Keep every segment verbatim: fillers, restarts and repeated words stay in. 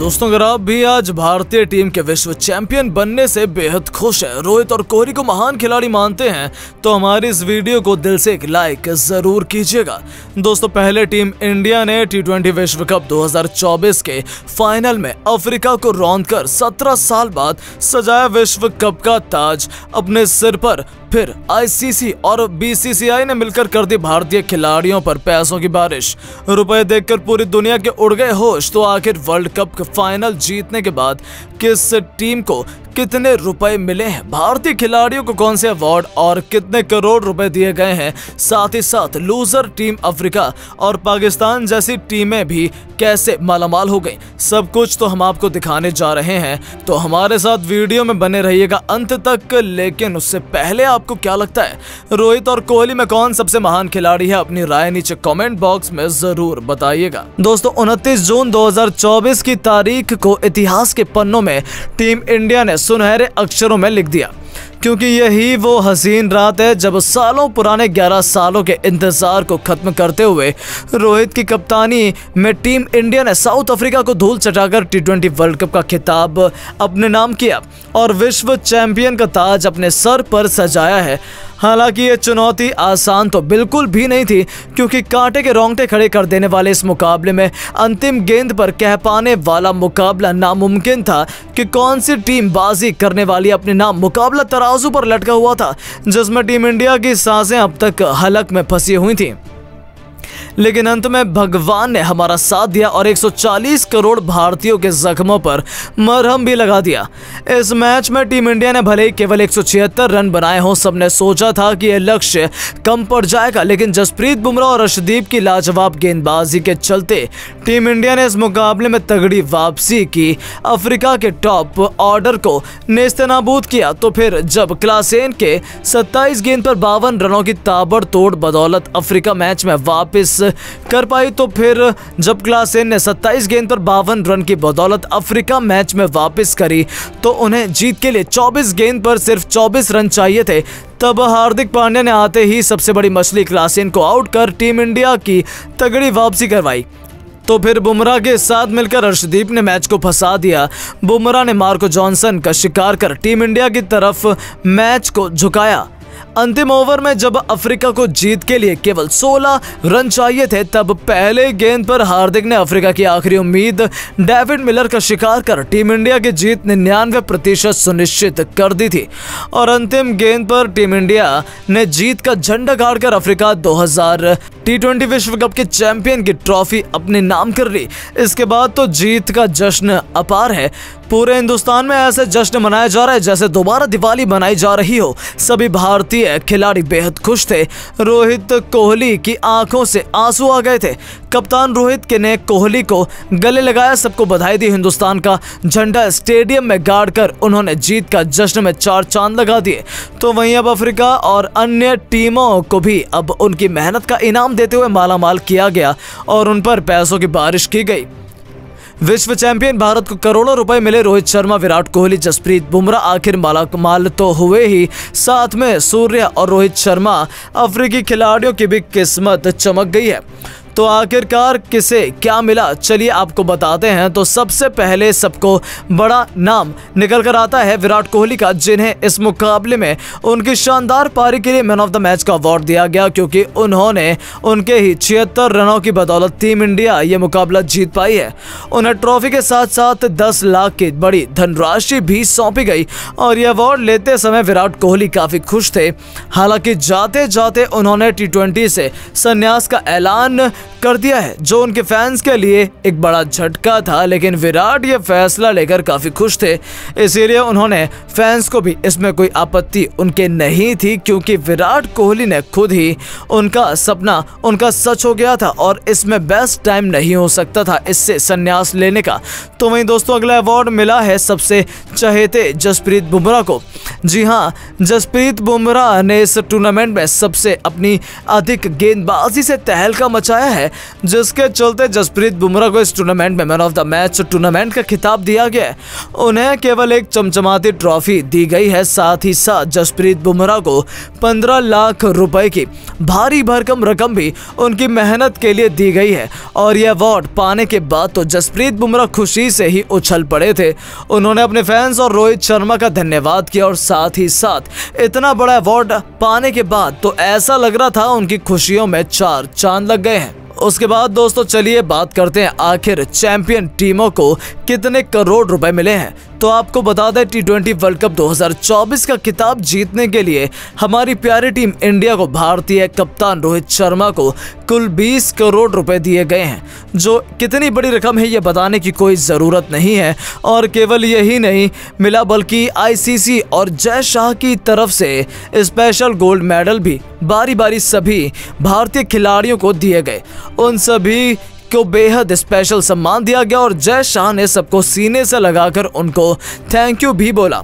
दोस्तों अगर आप भी आज भारतीय टीम के विश्व चैंपियन बनने से बेहद खुश हैं, रोहित और कोहली को महान खिलाड़ी मानते हैं, तो हमारी इस वीडियो को दिल से एक लाइक जरूर कीजिएगा। दोस्तों पहले टीम इंडिया ने टी ट्वेंटी विश्व कप दो हज़ार चौबीस के फाइनल में अफ्रीका को रौंद कर सत्रह साल बाद सजाया विश्व कप का ताज अपने सिर पर। फिर आईसीसी और बीसीसीआई ने मिलकर कर दी भारतीय खिलाड़ियों पर पैसों की बारिश। रुपए देखकर पूरी दुनिया के उड़ गए होश। तो आखिर वर्ल्ड कप के फाइनल जीतने के बाद किस टीम को कितने रुपए मिले हैं, भारतीय खिलाड़ियों को कौन से अवार्ड और कितने करोड़ रुपए दिए गए हैं, साथ ही साथ लूजर टीम अफ्रीका और पाकिस्तान जैसी टीमें भी कैसे मालामाल हो गई, सब कुछ तो हम आपको दिखाने जा रहे हैं। तो हमारे साथ वीडियो में बने रहिएगा अंत तक। लेकिन उससे पहले आपको क्या लगता है रोहित और कोहली में कौन सबसे महान खिलाड़ी है, अपनी राय नीचे कमेंट बॉक्स में जरूर बताइएगा। दोस्तों उनतीस जून दो हजार चौबीस की तारीख को इतिहास के पन्नों में टीम इंडिया ने सुनहरे अक्षरों में लिख दिया, क्योंकि यही वो हसीन रात है जब सालों पुराने ग्यारह सालों के इंतजार को खत्म करते हुए रोहित की कप्तानी में टीम इंडिया ने साउथ अफ्रीका को धूल चटाकर टी ट्वेंटी वर्ल्ड कप का खिताब अपने नाम किया और विश्व चैंपियन का ताज अपने सर पर सजाया है। हालांकि ये चुनौती आसान तो बिल्कुल भी नहीं थी, क्योंकि कांटे के रोंगटे खड़े कर देने वाले इस मुकाबले में अंतिम गेंद पर कह पाने वाला मुकाबला नामुमकिन था कि कौन सी टीम बाजी करने वाली। अपने नाम मुकाबला तराजू पर लटका हुआ था, जिसमें टीम इंडिया की सांसें अब तक हलक में फंसी हुई थीं, लेकिन अंत में भगवान ने हमारा साथ दिया और एक सौ चालीस करोड़ भारतीयों के जख्मों पर मरहम भी लगा दिया। इस मैच में टीम इंडिया ने भले ही केवल एक सौ छिहत्तर रन बनाए हों, सबने सोचा था कि यह लक्ष्य कम पड़ जाएगा, लेकिन जसप्रीत बुमराह और अर्शदीप की लाजवाब गेंदबाजी के चलते टीम इंडिया ने इस मुकाबले में तगड़ी वापसी की, अफ्रीका के टॉप ऑर्डर को नेस्तनाबूद किया। तो फिर जब क्लासेन के सत्ताईस गेंद पर बावन रनों की ताबड़तोड़ बदौलत अफ्रीका मैच में वापस कर पाई, तो फिर जब क्लासेन ने सत्ताईस गेंद पर बावन रन की बदौलत अफ्रीका मैच में वापस करी, तो उन्हें जीत के लिए चौबीस गेंद पर सिर्फ चौबीस रन चाहिए थे। तब हार्दिक पांड्या ने आते ही सबसे बड़ी मछली क्लासेन को आउट कर टीम इंडिया की तगड़ी वापसी करवाई। तो फिर बुमराह के साथ मिलकर अर्शदीप ने मैच को फंसा दिया। बुमराह ने मार्को जॉनसन का शिकार कर टीम इंडिया की तरफ मैच को झुकाया। अंतिम ओवर में जब अफ्रीका को जीत के लिए केवल सोलह रन चाहिए थे, तब पहले गेंद पर हार्दिक ने अफ्रीका की आखिरी उम्मीद डेविड मिलर का शिकार कर टीम इंडिया की जीत निन्यानवे प्रतिशत सुनिश्चित कर दी थी और अंतिम गेंद पर टीम इंडिया ने जीत का झंडा गाड़कर अफ्रीका दो हज़ार टी ट्वेंटी विश्व कप के चैंपियन की ट्रॉफी अपने नाम कर ली। इसके बाद तो जीत का जश्न अपार है। पूरे हिंदुस्तान में ऐसे जश्न मनाया जा रहा है जैसे दोबारा दिवाली मनाई जा रही हो। सभी भारतीय खिलाड़ी बेहद खुश थे। रोहित कोहली की आंखों से आंसू आ गए थे। कप्तान रोहित के ने कोहली को गले लगाया, सबको बधाई दी। हिंदुस्तान का झंडा स्टेडियम में गाड़कर उन्होंने जीत का जश्न में चार चांद लगा दिए। तो वहीं अब अफ्रीका और अन्य टीमों को भी अब उनकी मेहनत का इनाम देते हुए मालामाल किया गया और उन पर पैसों की बारिश की गई। विश्व चैंपियन भारत को करोड़ों रुपए मिले। रोहित शर्मा, विराट कोहली, जसप्रीत बुमराह आखिर मालामाल तो हुए ही, साथ में सूर्य और रोहित शर्मा अफ्रीकी खिलाड़ियों की भी किस्मत चमक गई है। तो आखिरकार किसे क्या मिला, चलिए आपको बताते हैं। तो सबसे पहले सबको बड़ा नाम निकल कर आता है विराट कोहली का, जिन्हें इस मुकाबले में उनकी शानदार पारी के लिए मैन ऑफ द मैच का अवार्ड दिया गया, क्योंकि उन्होंने उनके ही छिहत्तर रनों की बदौलत टीम इंडिया ये मुकाबला जीत पाई है। उन्हें ट्रॉफी के साथ साथ दस लाख की बड़ी धनराशि भी सौंपी गई और ये अवार्ड लेते समय विराट कोहली काफ़ी खुश थे। हालांकि जाते जाते उन्होंने टी ट्वेंटी से संन्यास का ऐलान कर दिया है, जो उनके फैंस के लिए एक बड़ा झटका था। लेकिन विराट ये फैसला लेकर काफ़ी खुश थे, इसीलिए उन्होंने फैंस को भी इसमें कोई आपत्ति उनके नहीं थी, क्योंकि विराट कोहली ने खुद ही उनका सपना उनका सच हो गया था और इसमें बेस्ट टाइम नहीं हो सकता था इससे संन्यास लेने का। तो वहीं दोस्तों अगला अवार्ड मिला है सबसे चहेते जसप्रीत बुमराह को। जी हाँ, जसप्रीत बुमराह ने इस टूर्नामेंट में सबसे अपनी अधिक गेंदबाजी से तहलका मचाया। है, जिसके चलते जसप्रीत बुमराह को इस टूर्नामेंट में man of the match tournament का खिताब दिया गया है। उन्हें केवल एक चमचमाती ट्रॉफी दी गई है। साथ ही साथ जसप्रीत बुमराह को पंद्रह लाख रुपए की भारी भरकम रकम भी उनकी मेहनत के लिए दी गई है। और यह अवार्ड पाने के बाद तो जसप्रीत बुमराह खुशी से ही उछल पड़े थे। उन्होंने अपने फैंस और रोहित शर्मा का धन्यवाद किया। और साथ ही साथ इतना बड़ा अवार्ड पाने के बाद तो ऐसा लग रहा था उनकी खुशियों में चार चांद लग गए हैं। उसके बाद दोस्तों चलिए बात करते हैं आखिर चैंपियन टीमों को कितने करोड़ रुपए मिले हैं। तो आपको बता दें टी ट्वेंटी वर्ल्ड कप दो हज़ार चौबीस का खिताब जीतने के लिए हमारी प्यारी टीम इंडिया को भारतीय कप्तान रोहित शर्मा को कुल बीस करोड़ रुपए दिए गए हैं, जो कितनी बड़ी रकम है ये बताने की कोई ज़रूरत नहीं है। और केवल यही नहीं मिला बल्कि आईसीसी और जय शाह की तरफ से स्पेशल गोल्ड मेडल भी बारी बारी सभी भारतीय खिलाड़ियों को दिए गए। उन सभी को बेहद स्पेशल सम्मान दिया गया और जय शाह ने सबको सीने से लगाकर उनको थैंक यू भी बोला।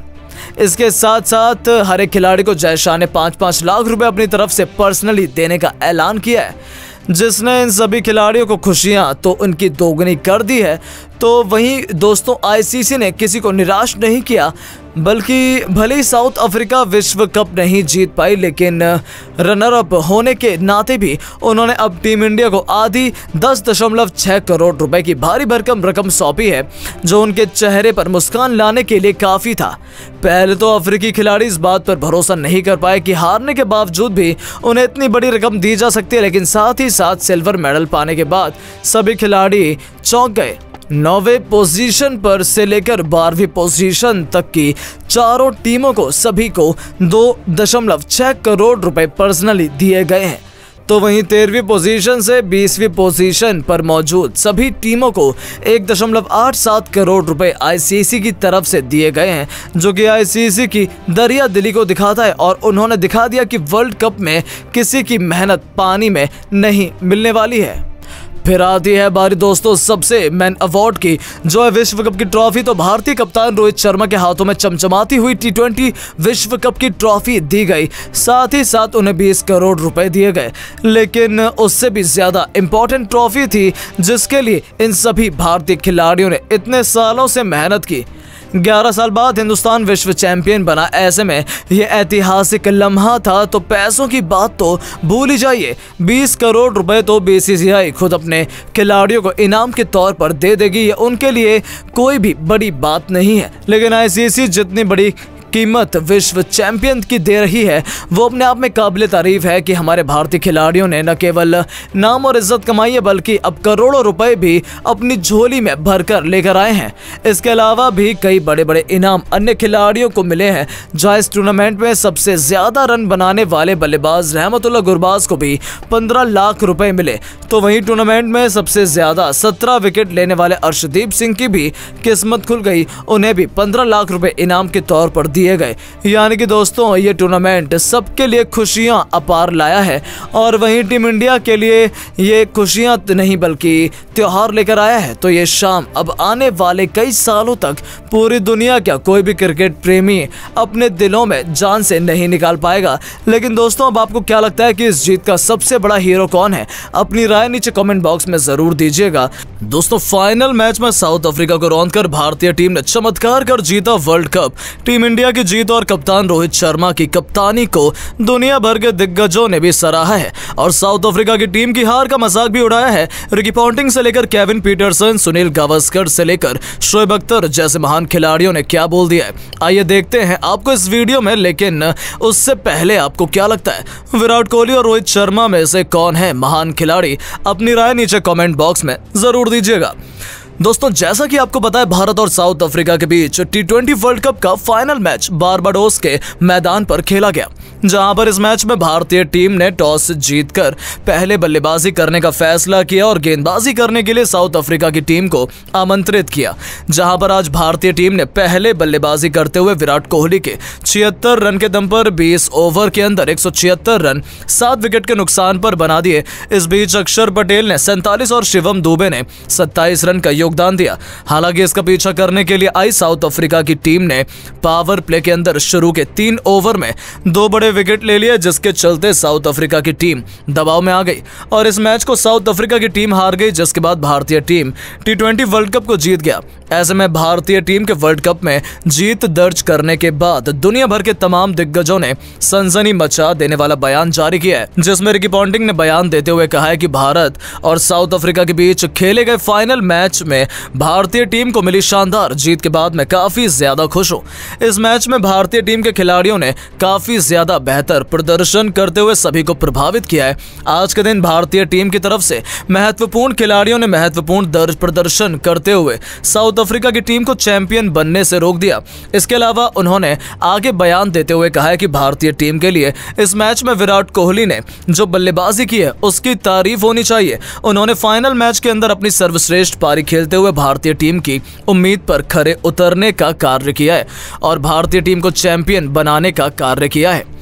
इसके साथ साथ हर एक खिलाड़ी को जय शाह ने पाँच पाँच लाख रुपए अपनी तरफ से पर्सनली देने का ऐलान किया है, जिसने इन सभी खिलाड़ियों को खुशियां तो उनकी दोगुनी कर दी है। तो वहीं दोस्तों आईसीसी ने किसी को निराश नहीं किया, बल्कि भले ही साउथ अफ्रीका विश्व कप नहीं जीत पाई, लेकिन रनर अप होने के नाते भी उन्होंने अब टीम इंडिया को आधी दस दशमलव छः करोड़ रुपए की भारी भरकम रकम सौंपी है, जो उनके चेहरे पर मुस्कान लाने के लिए काफ़ी था। पहले तो अफ्रीकी खिलाड़ी इस बात पर भरोसा नहीं कर पाए कि हारने के बावजूद भी उन्हें इतनी बड़ी रकम दी जा सकती है, लेकिन साथ ही साथ सिल्वर मेडल पाने के बाद सभी खिलाड़ी चौंक गए। नौवे पोजीशन पर से लेकर बारहवीं पोजीशन तक की चारों टीमों को सभी को दो दशमलव छः करोड़ रुपए पर्सनली दिए गए हैं। तो वहीं तेरहवीं पोजीशन से बीसवीं पोजीशन पर मौजूद सभी टीमों को एक दशमलव आठ सात करोड़ रुपए आईसीसी की तरफ से दिए गए हैं, जो कि आईसीसी की दरिया दिली को दिखाता है। और उन्होंने दिखा दिया कि वर्ल्ड कप में किसी की मेहनत पानी में नहीं मिलने वाली है। फिर आती है बारी दोस्तों सबसे मैन अवार्ड की, जो है विश्व कप की ट्रॉफी। तो भारतीय कप्तान रोहित शर्मा के हाथों में चमचमाती हुई टी ट्वेंटी विश्व कप की ट्रॉफी दी गई। साथ ही साथ उन्हें बीस करोड़ रुपए दिए गए, लेकिन उससे भी ज़्यादा इम्पॉर्टेंट ट्रॉफी थी, जिसके लिए इन सभी भारतीय खिलाड़ियों ने इतने सालों से मेहनत की। ग्यारह साल बाद हिंदुस्तान विश्व चैंपियन बना, ऐसे में यह ऐतिहासिक लम्हा था। तो पैसों की बात तो भूल ही जाइए, बीस करोड़ रुपए तो बीसीसीआई खुद अपने खिलाड़ियों को इनाम के तौर पर दे देगी, ये उनके लिए कोई भी बड़ी बात नहीं है। लेकिन आईसीसी जितनी बड़ी कीमत विश्व चैंपियन की दे रही है, वो अपने आप में काबिल तारीफ है कि हमारे भारतीय खिलाड़ियों ने न केवल नाम और इज्जत कमाई है, बल्कि अब करोड़ों रुपए भी अपनी झोली में भरकर लेकर आए हैं। इसके अलावा भी कई बड़े बड़े इनाम अन्य खिलाड़ियों को मिले हैं, जहाँ इस टूर्नामेंट में सबसे ज़्यादा रन बनाने वाले बल्लेबाज रहमतुल्लाह गुरबाज को भी पंद्रह लाख रुपये मिले। तो वहीं टूर्नामेंट में सबसे ज़्यादा सत्रह विकेट लेने वाले अर्शदीप सिंह की भी किस्मत खुल गई, उन्हें भी पंद्रह लाख रुपये इनाम के तौर पर दिए गए। यानी कि दोस्तों ये टूर्नामेंट सबके लिए खुशियां अपार लाया है। और वहीं टीम इंडिया के लिए ये खुशियां नहीं बल्कि त्यौहार लेकर आया है। तो ये शाम अब आने वाले कई सालों तक पूरी दुनिया का कोई भी क्रिकेट प्रेमी अपने दिलों में जान से नहीं निकाल पाएगा। लेकिन दोस्तों अब आपको क्या लगता है कि इस जीत का सबसे बड़ा हीरो कौन है? अपनी राय नीचे कमेंट बॉक्स में जरूर दीजिएगा। दोस्तों फाइनल मैच में साउथ अफ्रीका को रौंदकर भारतीय टीम ने चमत्कार कर जीता वर्ल्ड कप। टीम इंडिया की जीत और कप्तान रोहित शर्मा की कप्तानी को दुनिया भर के दिग्गजों ने भी सराहा है और साउथ अफ्रीका की टीम की हार का मजाक भी उड़ाया है। रिकी पॉइंटिंग से लेकर केविन पीटरसन, सुनील गावस्कर से लेकर शोएब अख्तर जैसे महान खिलाड़ियों ने क्या बोल दिया है, आइए देखते हैं आपको इस वीडियो में। लेकिन उससे पहले आपको क्या लगता है विराट कोहली और रोहित शर्मा में से कौन है महान खिलाड़ी? अपनी राय नीचे कॉमेंट बॉक्स में जरूर दीजिएगा। दोस्तों जैसा कि आपको पता है भारत और साउथ अफ्रीका के बीच टी ट्वेंटी वर्ल्ड कप का फाइनल मैच बारबाडोस के मैदान पर खेला गया, जहां पर इस मैच में भारतीय टीम ने टॉस जीतकर पहले बल्लेबाजी करने का फैसला किया और गेंदबाजी करने के लिए साउथ अफ्रीका की टीम को आमंत्रित किया, जहां पर आज भारतीय टीम ने पहले बल्लेबाजी करते हुए विराट कोहली के छिहत्तर रन के दम पर बीस ओवर के अंदर एक सौ छिहत्तर रन सात विकेट के नुकसान पर बना दिए। इस बीच अक्षर पटेल ने सैंतालीस और शिवम दुबे ने सत्ताईस रन का योगदान दिया। हालांकि इसका पीछा करने के लिए आई साउथ अफ्रीका की टीम ने पावर प्ले के अंदर शुरू के तीन ओवर में दो बड़े विकेट ले लिए, जिसके चलते साउथ अफ्रीका की टीम दबाव में आ गई और इस मैच को साउथ अफ्रीका की टीम हार गई, जिसके बाद भारतीय team T twenty world cup को जीत गया। ऐसे में भारतीय टीम के वर्ल्ड कप में जीत दर्ज करने के बाद दुनिया भर के तमाम दिग्गजों ने सनसनी मचा देने वाला बयान जारी किया है, जिसमें रिकी पॉइंटिंग ने बयान देते हुए कहा है कि भारत और साउथ अफ्रीका के बीच खेले गए फाइनल मैच में भारतीय टीम को मिली शानदार जीत के बाद मैं काफी ज्यादा खुश हूँ। इस मैच में भारतीय टीम के खिलाड़ियों ने काफी ज्यादा बेहतर प्रदर्शन करते हुए सभी को प्रभावित किया है। आज के दिन भारतीय टीम की तरफ से महत्वपूर्ण खिलाड़ियों ने महत्वपूर्ण दर्ज प्रदर्शन करते हुए साउथ अफ्रीका की टीम को चैंपियन बनने से रोक दिया। इसके अलावा उन्होंने आगे बयान देते हुए कहा है कि भारतीय टीम के लिए इस मैच में विराट कोहली ने जो बल्लेबाजी की है उसकी तारीफ होनी चाहिए। उन्होंने फाइनल मैच के अंदर अपनी सर्वश्रेष्ठ पारी खेलते हुए भारतीय टीम की उम्मीद पर खरे उतरने का कार्य किया है और भारतीय टीम को चैंपियन बनाने का कार्य किया है।